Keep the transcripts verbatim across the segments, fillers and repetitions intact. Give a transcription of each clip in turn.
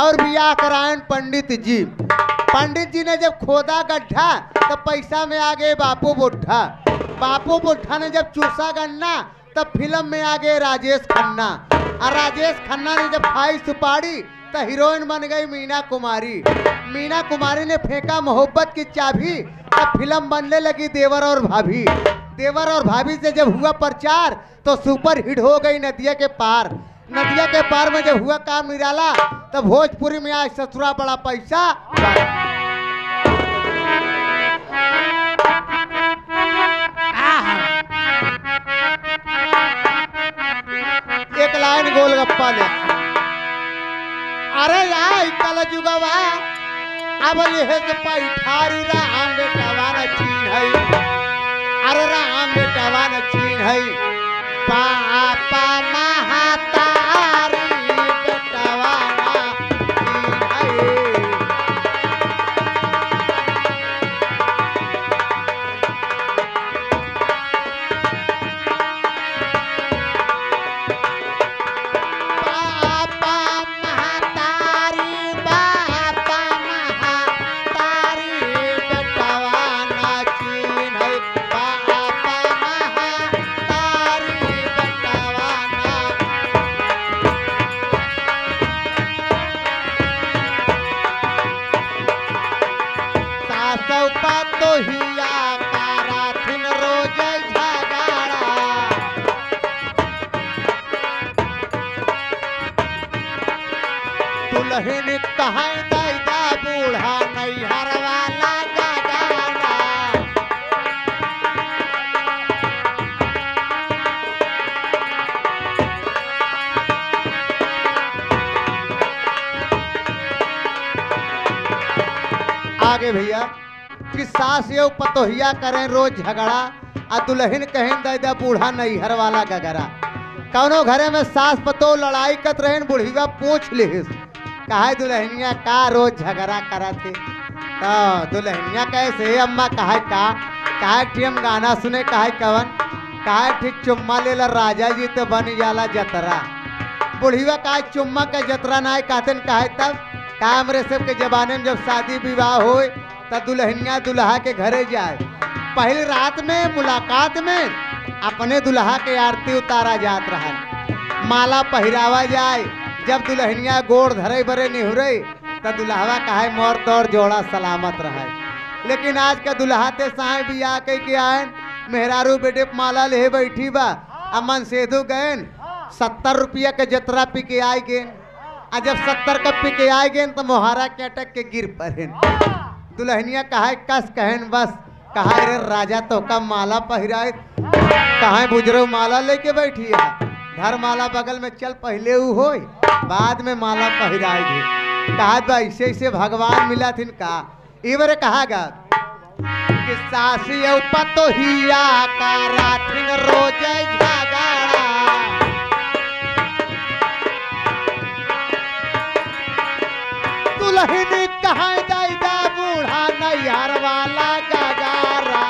और बिया करायन पंडित जी। पंडित जी ने जब खोदा गड्ढा तब पैसा में आ गए बापू बुड्ढा, बापू बुड्ढा ने जब चूसा गन्ना तब फिल्म में आ गए राजेश खन्ना, और राजेश खन्ना ने जब खाई सुपारी तब हीरोइन बन गई मीना कुमारी। मीना कुमारी ने फेंका मोहब्बत की चाबी तब फिल्म बनने लगी देवर और भाभी। देवर और भाभी से जब हुआ प्रचार तो सुपर हिट हो गई नदिया के पार। नदिया के पार में जब हुआ काम निराला तब भोजपुरी में आज ससुरा बड़ा पैसा। एक लाइन गोलगप्पा ले। अरे यार कल जुगवा अब यह पैठारी राम बेटवा न छीन है। अरे राम बेटवा न छीन है। पापा महाता भैया कि सास ये पतोहिया करें रोज झगड़ा आ दुल्हन कहें दादा बूढ़ा नैहर वाला गगरा। कौनो घरे में सास पतो लड़ाई कत रहें बूढ़ीवा पूछ लिस कहे दुल्हनिया का रोज झगड़ा करा थे। तो दुल्हनिया कैसे अम्मा कहे का कहे टीम गाना सुने कहे कवन कहे ठीक चुम्मा ले ला राजा जी तो बन जाला जतरा। बूढ़ीवा कहे चुम्मा का जतरा ना कहते कहे तब कामरे सब के जमाने में जब शादी विवाह हो तब दुल्हनिया दुल्हा के घरे जाए पहली रात में मुलाकात में अपने दुल्हा के आरती उतारा जात रहा, माला पहरावा जाए। जब दुल्हनिया गोड़ धरे बरे निहुरे तब दुल्हावा कहे मोर तोर जोड़ा सलामत रहे। लेकिन आज का दुल्हा ते साए भी आके के आयन मेहरारू बेटे माला ले बैठी बा अमन सेधु गयन सत्तर रुपया के जतरा पी के आए गए। जब सत्तर कप पी के आए गए तो मोहारा के अटक के गिर पड़े। दुल्हनिया कहा कस कहन बस कहा रे राजा तो कब माला पहराए कहा बुजरू माला लेके बैठी है घर माला बगल में चल पहले ऊ हो बाद में माला पहराएगी। कहा बा ऐसे ऐसे भगवान मिला थिन का इवर कहा गा कि सासी तो ही रोज दुल्हनी कहाँ दादा बूढ़ा नैहर वाला गगारा।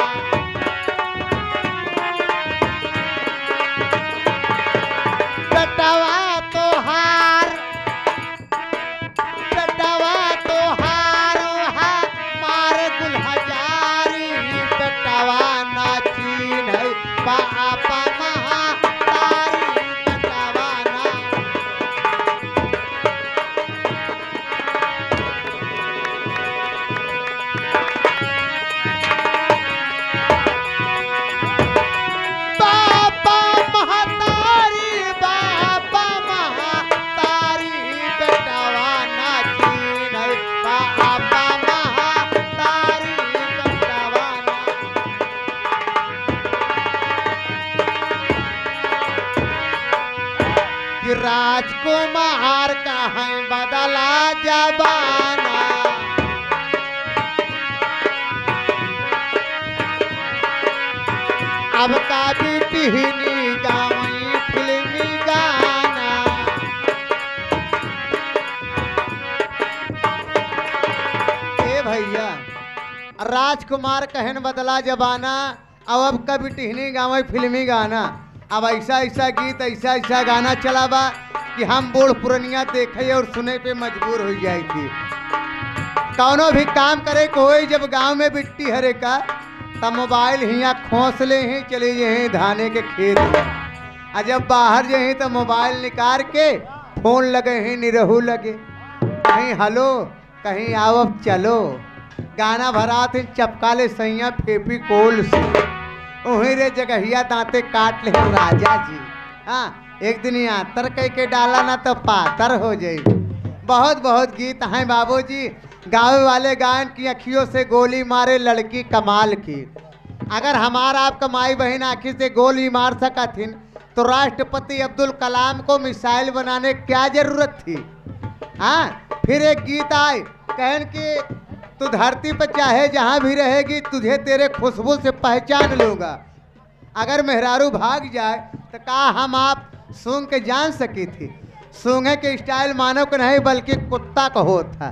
बेटवा तोहार बेटवा तोहार मार गुल हजारी बेटवा नाचीन है पापा राजकुमार कहाँ बदला जबाना। अब का बिटहनी गावी फिल्मी गाना। ए भैया राजकुमार कहन बदला जबाना और अब का बिटहनी गावी फिल्मी गाना। अब ऐसा ऐसा गीत ऐसा ऐसा गाना चलावा कि हम बूढ़ पुरानिया देखे और सुने पे मजबूर हो जाए थी। कौनो भी काम करे को जब गांव में बिट्टी हरे का तब मोबाइल हिया खोसले ही चले जाए धाने के खेत में, जब बाहर जाए तो मोबाइल निकाल के फोन लगे ही निरहू लगे, कहीं हलो कहीं आवब चलो, गाना भरा थे चपकाले सैया फेपी कोल से उही रे जगहिया दांते काट ले राजा जी। हाँ एक दिन यहाँ तर कह के डाला ना तो पातर हो जाए। बहुत बहुत गीत हैं बाबू जी गाँव वाले गायन की, अखियों से गोली मारे लड़की कमाल की। अगर हमारा आपका माई बहन आँखी से गोली मार सका थी तो राष्ट्रपति अब्दुल कलाम को मिसाइल बनाने क्या जरूरत थी। हाँ फिर एक गीत आए कहन कि तू धरती पर चाहे जहाँ भी रहेगी तुझे तेरे खुशबू से पहचान लूँगा, अगर मेहरारू भाग जाए तो कहा हम आप सूंघ के जान सकी थी। सूंघे के स्टाइल मानव का नहीं बल्कि कुत्ता का होता।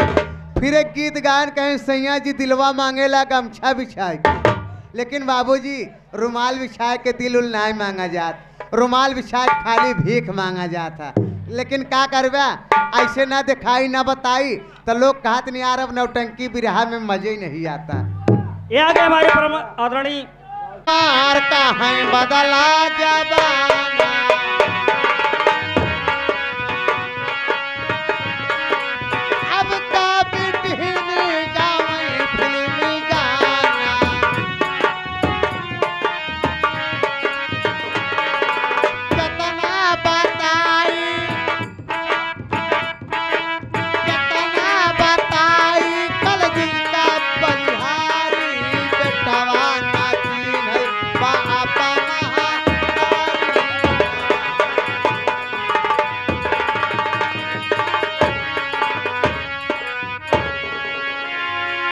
फिर एक गीत गायन कहें सैया जी दिलवा मांगेला गमछा बिछाए, लेकिन बाबूजी रुमाल बिछाए के दिल उल नहीं मांगा जाता, रुमाल बिछाए खाली भीख मांगा जाता। लेकिन का करवा ऐसे ना दिखाई ना बताई तो लोग कहते नहीं यार अब नौटंकी बिरहा में मजे ही नहीं आता। ये आ गए हमारे परम आदरणीय बदला जमाना